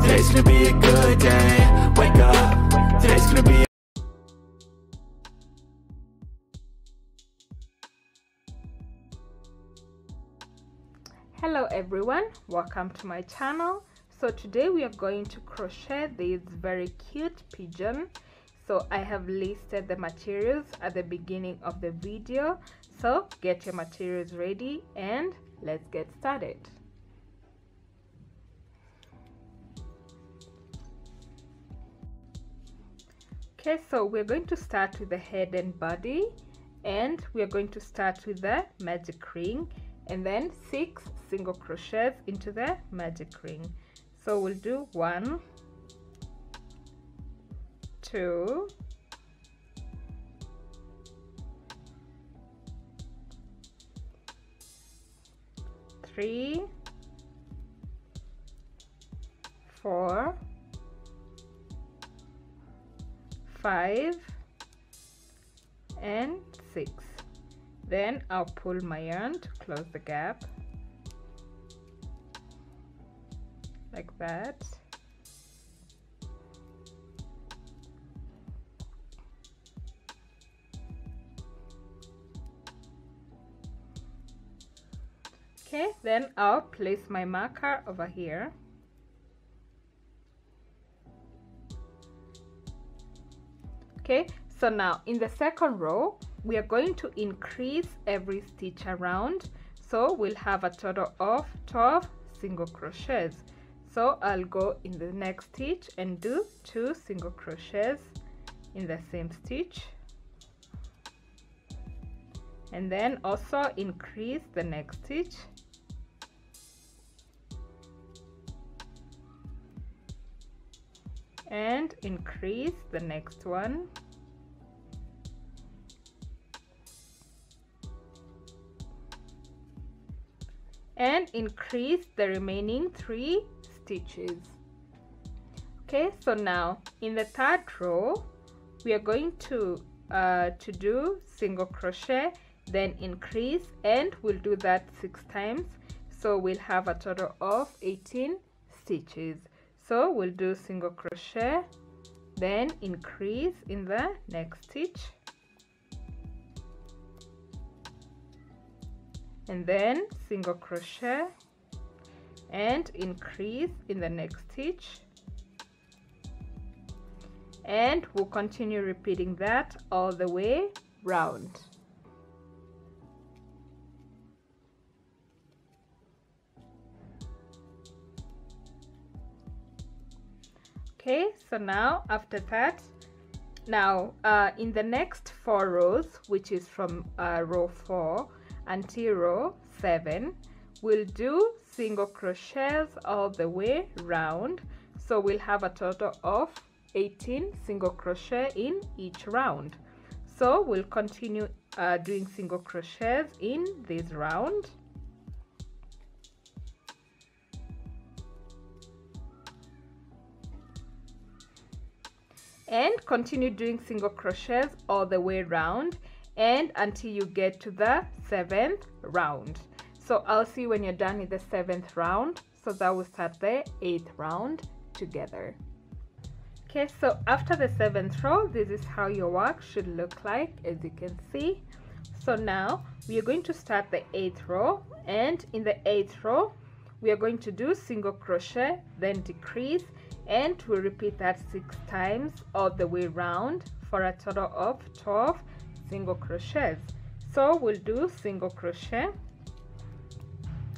today's gonna be a good day. Wake up, today's gonna be a Hello everyone, welcome to my channel. So today we are going to crochet this very cute pigeon. So I have listed the materials at the beginning of the video, so get your materials ready and let's get started. Okay, so we're going to start with the head and body, and we are going to start with the magic ring and then 6 single crochets into the magic ring. So we'll do 1, 2, 3, 4, 5, and 6. Then I'll pull my yarn to close the gap like that. Okay, then I'll place my marker over here. Okay, so now in the second row we are going to increase every stitch around, so we'll have a total of 12 single crochets. So I'll go in the next stitch and do 2 single crochets in the same stitch, and then also increase the next stitch. And increase the next one. And increase the remaining 3 stitches. Okay, so now in the third row we are going to do single crochet, then increase, and we'll do that 6 times, so we'll have a total of 18 stitches. So we'll do single crochet, then increase in the next stitch, and then single crochet and increase in the next stitch, and we'll continue repeating that all the way round. Okay, so now after that, now in the next 4 rows, which is from row 4 until row 7, we'll do single crochets all the way round, so we'll have a total of 18 single crochet in each round. So we'll continue doing single crochets in this round. And continue doing single crochets all the way round and until you get to the 7th round. So I'll see when you're done with the 7th round, so that will start the 8th round together. Okay, so after the 7th row, this is how your work should look like, as you can see. So now we are going to start the 8th row, and in the 8th row we are going to do single crochet, then decrease, and we'll repeat that 6 times all the way round for a total of 12 single crochets. So we'll do single crochet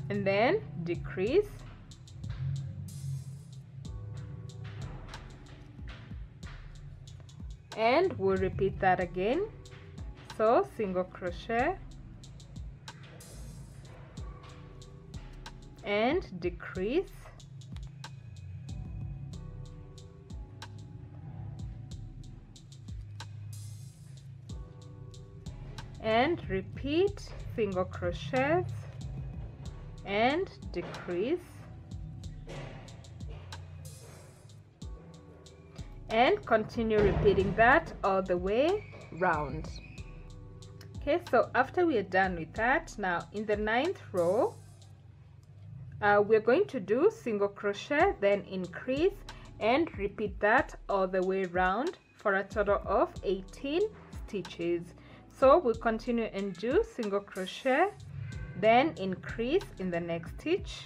and then decrease, and we'll repeat that again. So single crochet and decrease, and repeat single crochets and decrease and continue repeating that all the way round. Okay, so after we are done with that, now in the ninth row we're going to do single crochet, then increase and repeat that all the way round for a total of 18 stitches. So we'll continue and do single crochet, then increase in the next stitch,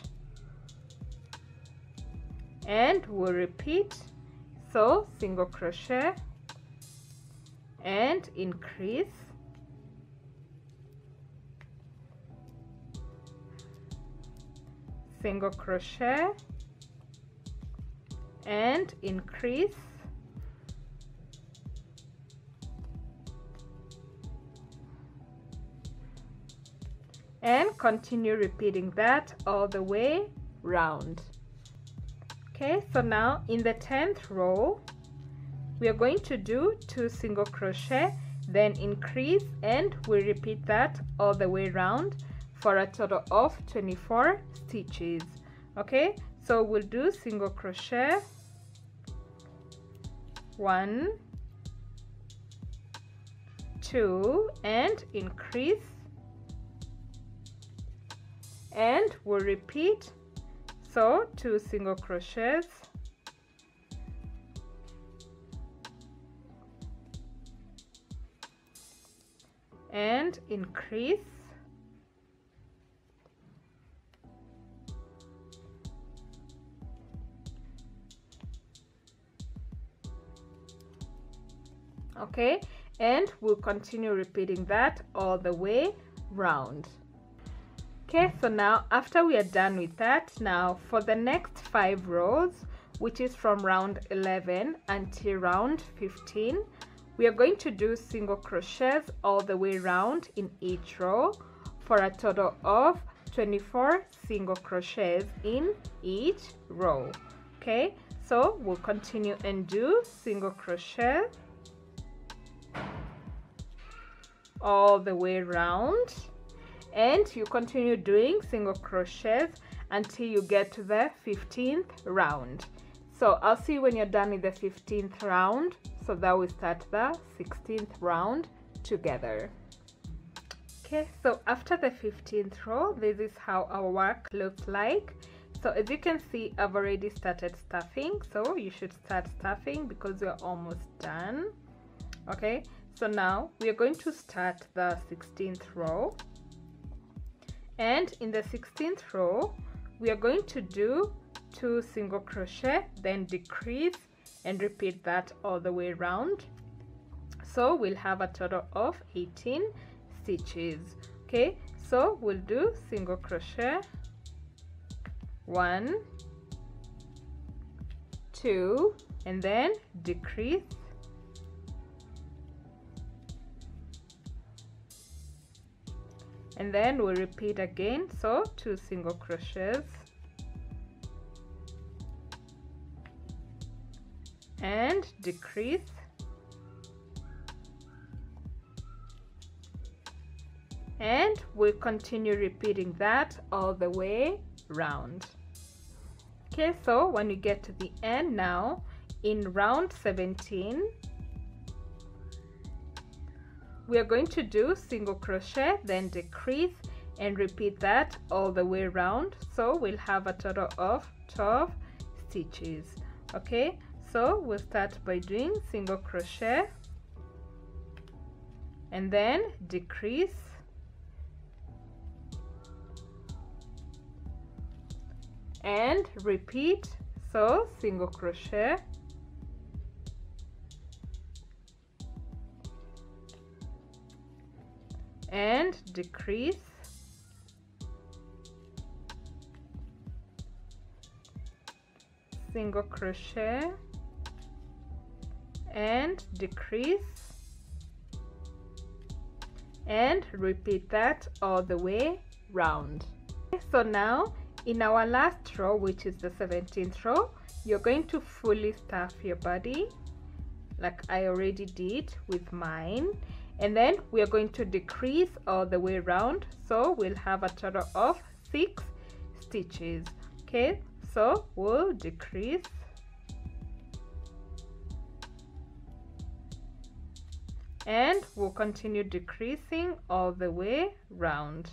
and we'll repeat. So single crochet and increase, single crochet and increase, and continue repeating that all the way round. Okay, so now in the 10th row we are going to do 2 single crochet, then increase, and we repeat that all the way round for a total of 24 stitches. Okay, so we'll do single crochet, 1, 2 and increase, and we'll repeat. So 2 single crochets and increase, okay, and we'll continue repeating that all the way round. Okay, so now after we are done with that, now for the next 5 rows, which is from round 11 until round 15, we are going to do single crochets all the way round in each row for a total of 24 single crochets in each row. Okay, so we'll continue and do single crochet all the way round, and you continue doing single crochets until you get to the 15th round. So I'll see you when you're done with the 15th round, so that we start the 16th round together. Okay, so after the 15th row, this is how our work looks like. So as you can see, I've already started stuffing, so you should start stuffing because we're almost done. Okay, so now we are going to start the 16th row, and in the 16th row we are going to do 2 single crochet, then decrease and repeat that all the way around. So we'll have a total of 18 stitches. Okay, so we'll do single crochet, 1, 2 and then decrease, and then we'll repeat again. So 2 single crochets and decrease, and we'll continue repeating that all the way round. Okay, so when you get to the end, now in round 17 we are going to do single crochet, then decrease and repeat that all the way around. So we'll have a total of 12 stitches. Okay, so we'll start by doing single crochet and then decrease, and repeat. So single crochet and decrease, single crochet and decrease, and repeat that all the way round. Okay, so now in our last row, which is the 17th row, you're going to fully stuff your body like I already did with mine, and then we are going to decrease all the way around, so we'll have a total of 6 stitches. Okay, so we'll decrease and we'll continue decreasing all the way round.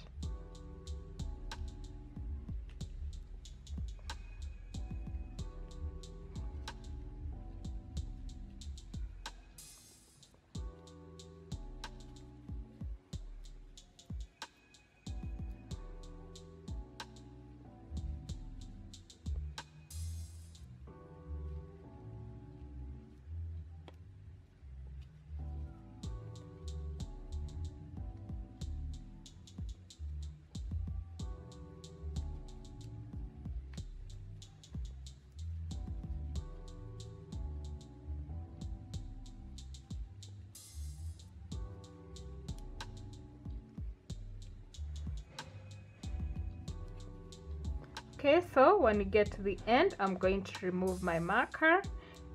Okay, so when we get to the end, I'm going to remove my marker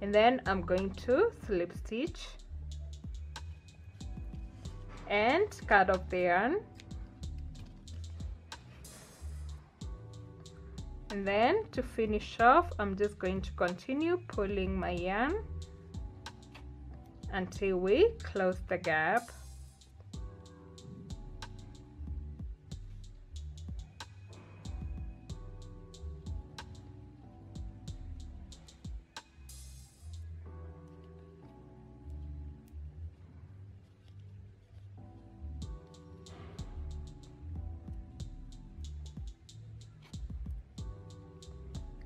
and then I'm going to slip stitch and cut off the yarn, and then to finish off I'm just going to continue pulling my yarn until we close the gap.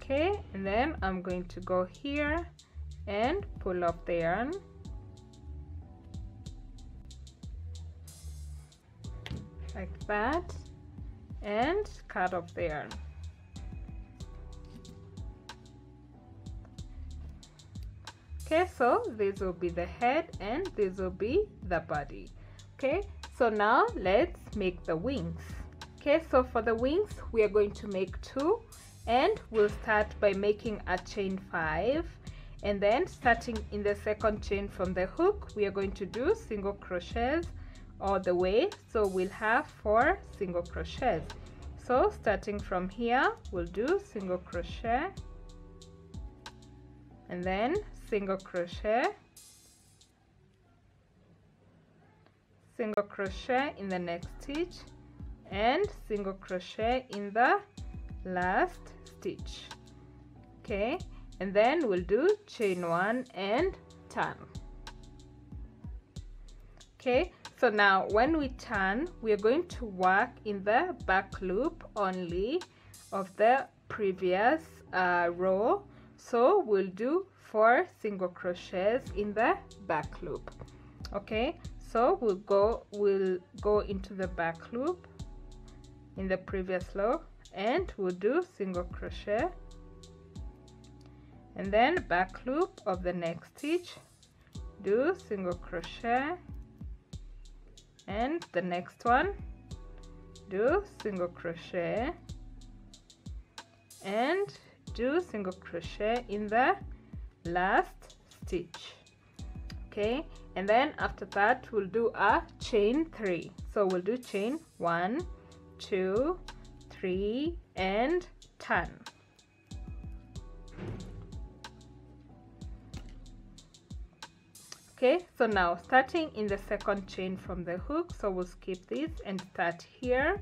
Okay, and then I'm going to go here and pull up the yarn, like that, and cut off the yarn. Okay, so this will be the head and this will be the body. Okay, so now let's make the wings. Okay, so for the wings we are going to make 2, and we'll start by making a chain 5, and then starting in the second chain from the hook we are going to do single crochets all the way, so we'll have 4 single crochets. So starting from here we'll do single crochet and then single crochet, single crochet in the next stitch, and single crochet in the last stitch. Okay, and then we'll do chain 1 and turn. Okay, so now when we turn we are going to work in the back loop only of the previous row, so we'll do 4 single crochets in the back loop. Okay, so we'll go into the back loop in the previous row and we'll do single crochet and then back loop of the next stitch, do single crochet, and the next one do single crochet and do single crochet in the last stitch. Okay, and then after that we'll do a chain 3, so we'll do chain 1, 2, 3 and turn. Okay, so now starting in the second chain from the hook, so we'll skip this and start here,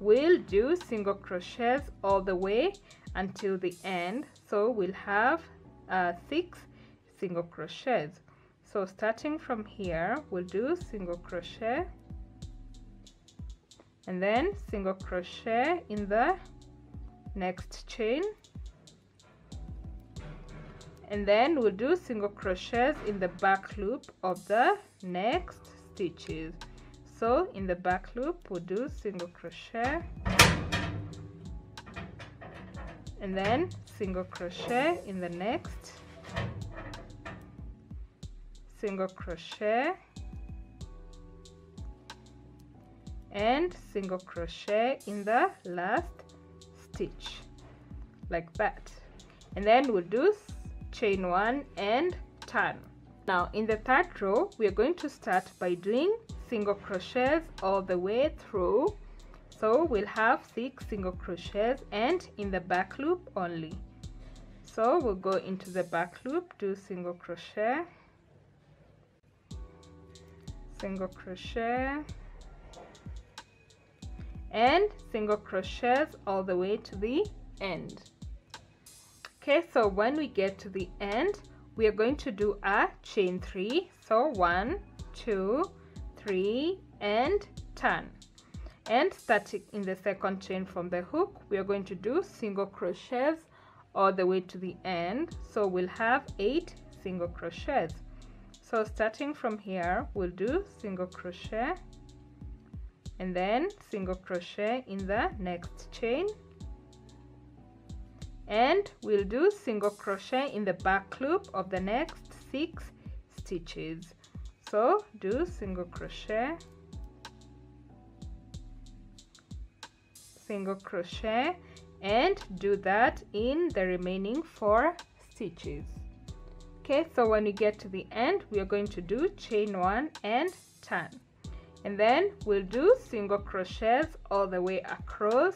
we'll do single crochets all the way until the end, so we'll have 6 single crochets. So starting from here we'll do single crochet and then single crochet in the next chain, and then we'll do single crochets in the back loop of the next stitches. So in the back loop we'll do single crochet and then single crochet in the next, single crochet and single crochet in the last stitch, like that, and then we'll do chain 1 and turn. Now in the third row, we are going to start by doing single crochets all the way through. So we'll have 6 single crochets and in the back loop only. So we'll go into the back loop, do single crochet and single crochets all the way to the end. Okay, so when we get to the end, we are going to do a chain 3. So 1, 2, 3 and turn, and starting in the second chain from the hook, we are going to do single crochets all the way to the end. So we'll have 8 single crochets. So starting from here, we'll do single crochet and then single crochet in the next chain, and we'll do single crochet in the back loop of the next 6 stitches. So do single crochet, single crochet, and do that in the remaining 4 stitches. Okay, so when we get to the end, we are going to do chain 1 and turn, and then we'll do single crochets all the way across.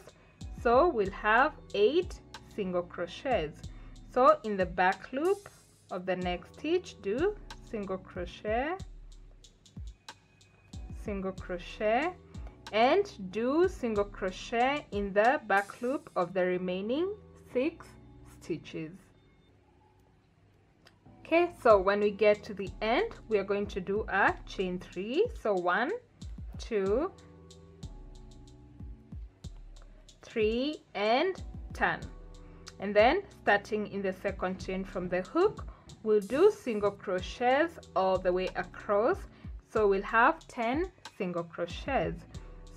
So we'll have 8 single crochets. So in the back loop of the next stitch, do single crochet and do single crochet in the back loop of the remaining 6 stitches. Okay, so when we get to the end, we are going to do a chain 3. So 1, 2, 3 and turn, and then starting in the second chain from the hook, we'll do single crochets all the way across. So we'll have 10 single crochets.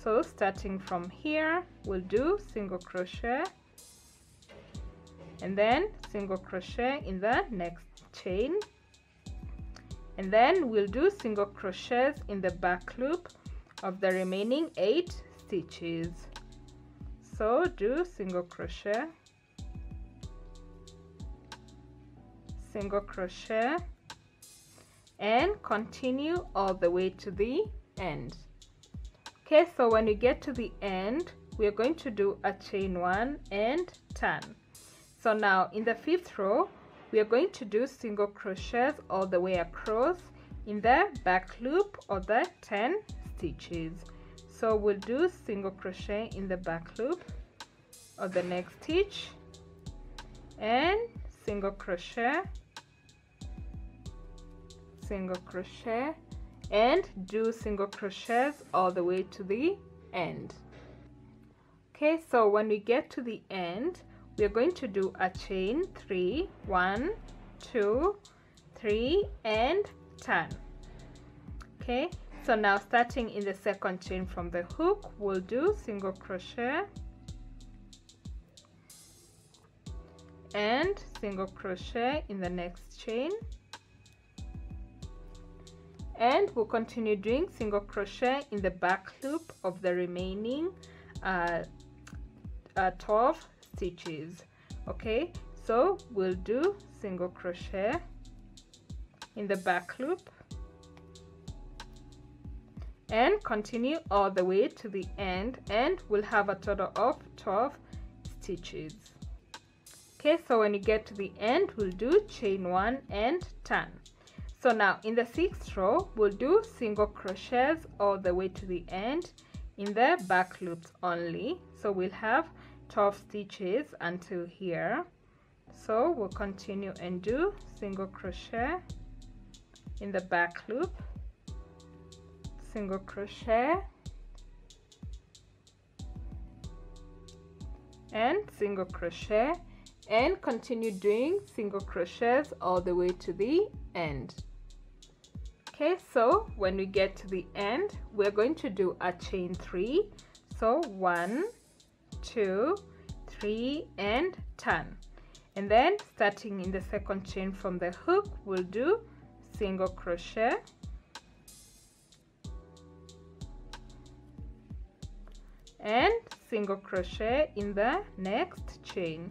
So starting from here, we'll do single crochet and then single crochet in the next chain, and then we'll do single crochets in the back loop of the remaining 8 stitches. So do single crochet and continue all the way to the end. Okay, so when you get to the end, we are going to do a chain 1 and turn. So now in the 5th row, we are going to do single crochets all the way across in the back loop of the 10 stitches. So we'll do single crochet in the back loop of the next stitch and single crochet and do single crochets all the way to the end. Okay, so when we get to the end, we are going to do a chain 3, 1, 2, 3 and turn. Okay, so now starting in the second chain from the hook, we'll do single crochet and single crochet in the next chain, and we'll continue doing single crochet in the back loop of the remaining 12 stitches. Okay, so we'll do single crochet in the back loop and continue all the way to the end, and we'll have a total of 12 stitches. Okay, so when you get to the end, we'll do chain 1 and turn. So now in the 6th row, we'll do single crochets all the way to the end in the back loops only. So we'll have 12 stitches until here. So we'll continue and do single crochet in the back loop, single crochet and single crochet, and continue doing single crochets all the way to the end. Okay, so when we get to the end, we're going to do a chain 3. So 1, 2, 3 and turn, and then starting in the second chain from the hook, we'll do single crochet, and single crochet in the next chain,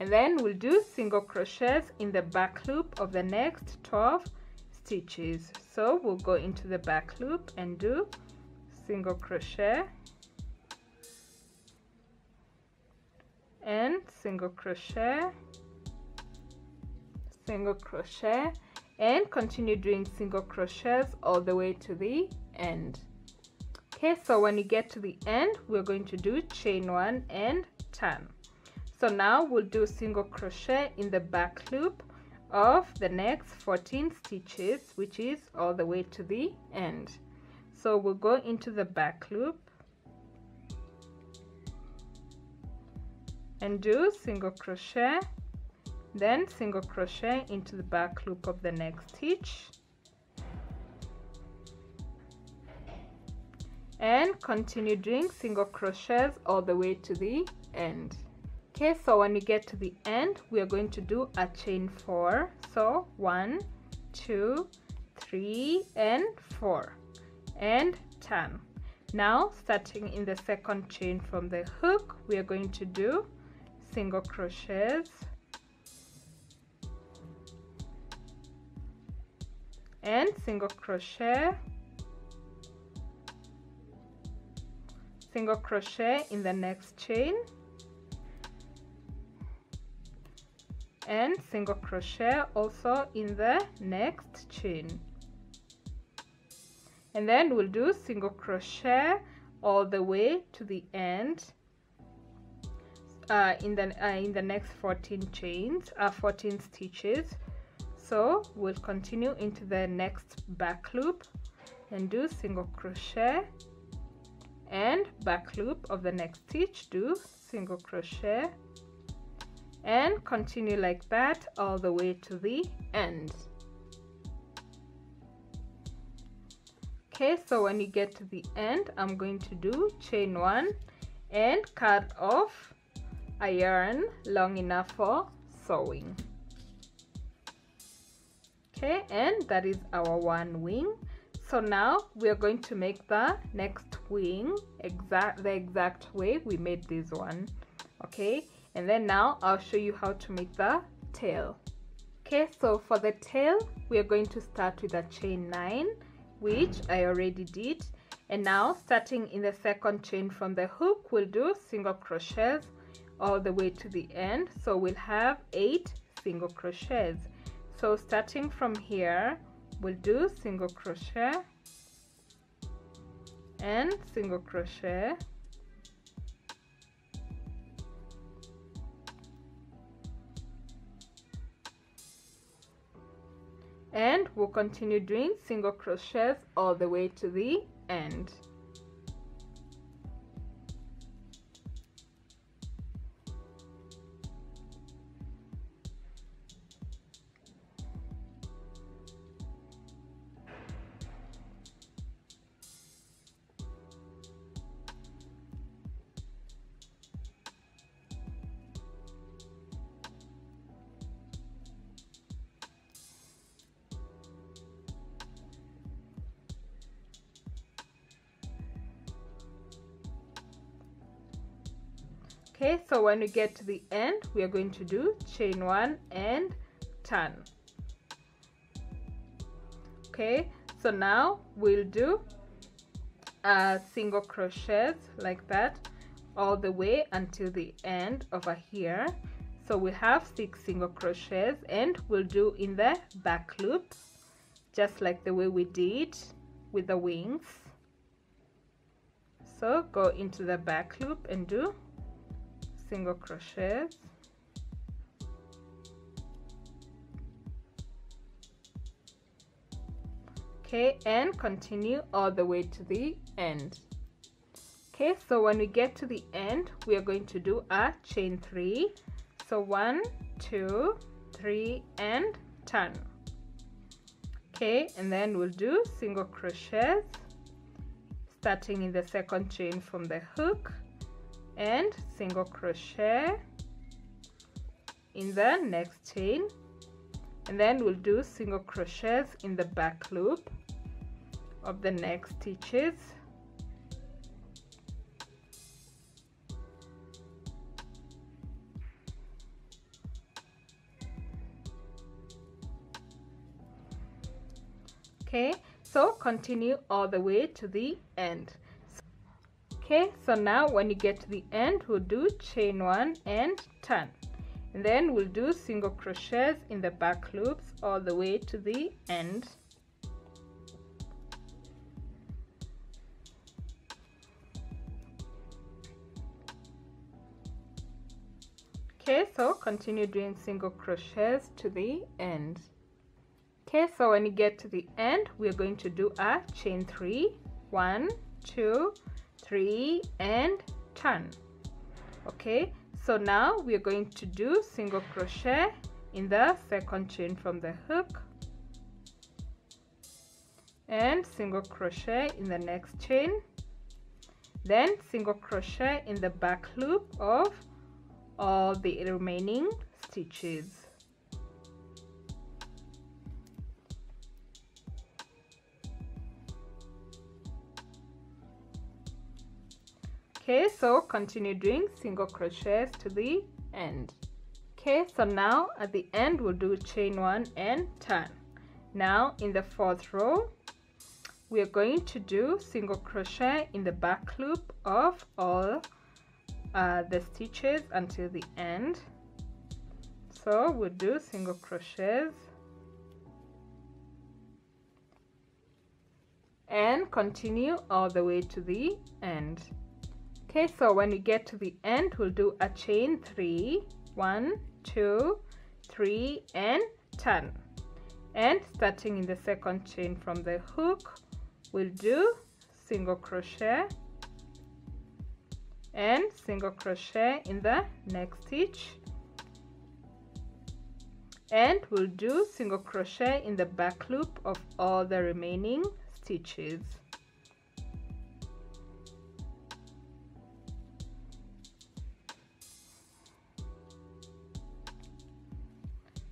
and then we'll do single crochets in the back loop of the next 12 stitches. So we'll go into the back loop and do single crochet and single crochet, single crochet, and continue doing single crochets all the way to the end. Okay, so when you get to the end, we're going to do chain one and turn. So now we'll do single crochet in the back loop of the next 14 stitches, which is all the way to the end. So we'll go into the back loop and do single crochet, then single crochet into the back loop of the next stitch, and continue doing single crochets all the way to the end. Okay, so when you get to the end, we are going to do a chain four. So 1, 2, 3, and 4 and turn. Now starting in the second chain from the hook, we are going to do single crochets and single crochet, single crochet in the next chain, and single crochet also in the next chain, and then we'll do single crochet all the way to the end in the next 14 stitches. So we'll continue into the next back loop and do single crochet and back loop of the next stitch, do single crochet, and continue like that all the way to the end. Okay, so when you get to the end, I'm going to do chain one and cut off a yarn long enough for sewing. Okay, and that is our one wing. So now we are going to make the next wing the exact way we made this one. Okay, and then now I'll show you how to make the tail. Okay, so for the tail, we are going to start with a chain 9, which I already did, and now starting in the second chain from the hook, we'll do single crochets all the way to the end. So we'll have 8 single crochets. So starting from here, we'll do single crochet and single crochet and we'll continue doing single crochets all the way to the end. Okay, so when we get to the end, we are going to do chain one and turn. Okay, so now we'll do a single crochet like that all the way until the end over here. So we have 6 single crochets, and we'll do in the back loop just like the way we did with the wings. So go into the back loop and do single crochets . Okay, and continue all the way to the end. Okay, so when we get to the end, we are going to do a chain 3. So 1, 2, 3 and turn. Okay, and then we'll do single crochets starting in the second chain from the hook and single crochet in the next chain, and then we'll do single crochets in the back loop of the next stitches, Okay, so continue all the way to the end. Okay, so now when you get to the end, we'll do chain one and turn, and then we'll do single crochets in the back loops all the way to the end. Okay, so continue doing single crochets to the end. Okay, so when you get to the end, we're going to do a chain three, 1, 2, 3 and turn. Okay, so now we are going to do single crochet in the second chain from the hook and single crochet in the next chain, then single crochet in the back loop of all the remaining stitches. Okay, so continue doing single crochets to the end. Okay, so now at the end we'll do chain one and turn. Now in the fourth row, we are going to do single crochet in the back loop of all the stitches until the end. So we'll do single crochets and continue all the way to the end. Okay, so when we get to the end, we'll do a chain 3, 1, 2, 3 and turn, and starting in the second chain from the hook, we'll do single crochet and single crochet in the next stitch, and we'll do single crochet in the back loop of all the remaining stitches.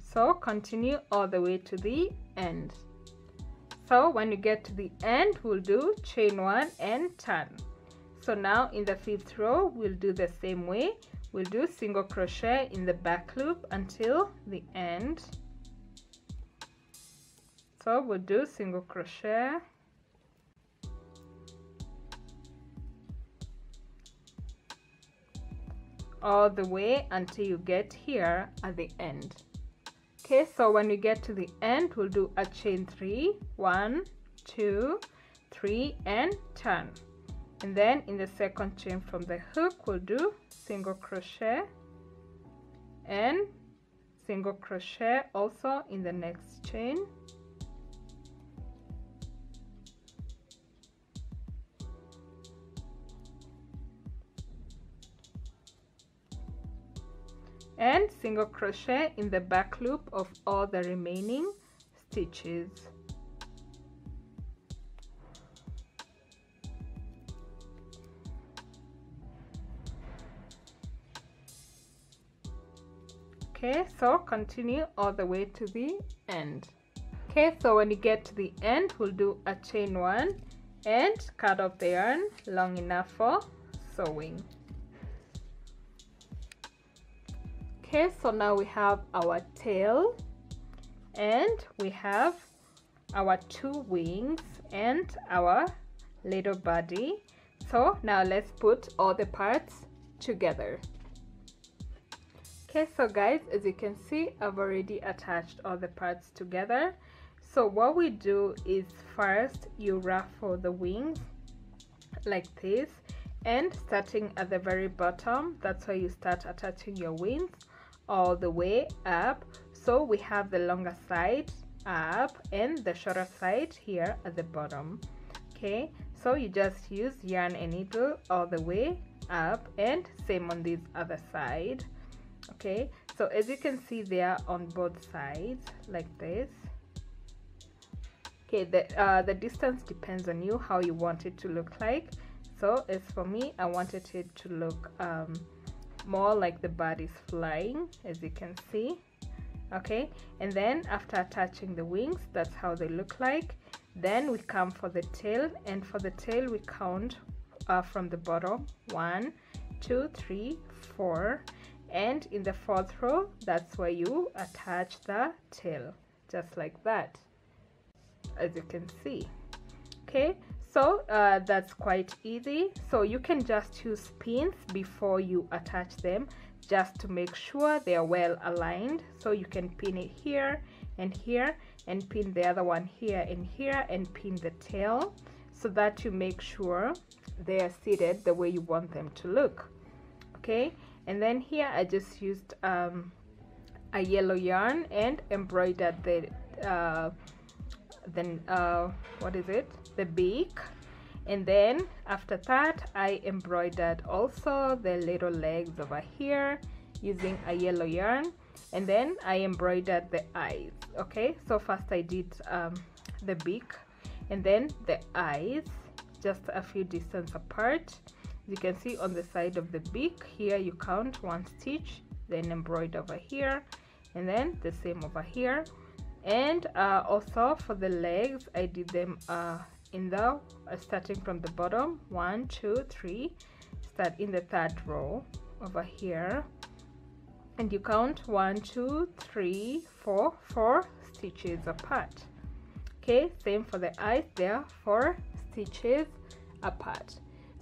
So continue all the way to the end. So when you get to the end, we'll do chain one and turn. So now in the fifth row, we'll do the same way. We'll do single crochet in the back loop until the end. So we'll do single crochet all the way until you get here at the end. Okay, so when we get to the end, we'll do a chain 3, 1, 2, 3 and turn, and then in the second chain from the hook, we'll do single crochet and single crochet also in the next chain, and single crochet in the back loop of all the remaining stitches. Okay, so continue all the way to the end. Okay, so when you get to the end, we'll do a chain one and cut off the yarn long enough for sewing. Okay, so now we have our tail and we have our two wings and our little body. So now let's put all the parts together. Okay, so guys, as you can see, I've already attached all the parts together. So what we do is first you ruffle the wings like this, and starting at the very bottom, that's where you start attaching your wings all the way up. So we have the longer side up and the shorter side here at the bottom. Okay, so you just use yarn and needle all the way up, and same on this other side. Okay, so as you can see, they are on both sides like this. Okay, the distance depends on you how you want it to look like. So as for me, I wanted it to look more like the bird is flying, as you can see. Okay, and then after attaching the wings, that's how they look like. Then we come for the tail, and for the tail we count from the bottom, 1, 2, 3, 4, and in the fourth row, that's where you attach the tail, just like that. as you can see. Okay, so that's quite easy. So you can just use pins before you attach them, just to make sure they are well aligned. So you can pin it here and here, and pin the other one here, and pin the tail, so that you make sure they are seated the way you want them to look. Okay, and then here I just used a yellow yarn and embroidered the beak, and then after that I embroidered also the little legs over here using a yellow yarn, and then I embroidered the eyes. Okay, so first I did the beak and then the eyes, just a few distance apart. As you can see, on the side of the beak here you count one stitch, then embroider over here, and then the same over here. And also for the legs, I did them starting from the bottom, 1, 2, 3, start in the third row over here, and you count 1, 2, 3, 4 stitches apart. Okay, same for the eyes, they are 4 stitches apart.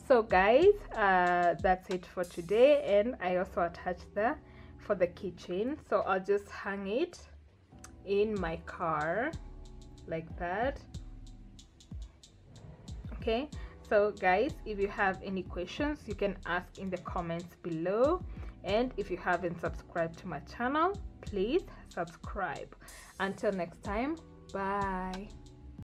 So guys, that's it for today, and I also attached for the kitchen, so I'll just hang it in my car like that. Okay, so guys, if you have any questions you can ask in the comments below, and if you haven't subscribed to my channel, please subscribe. Until next time, bye.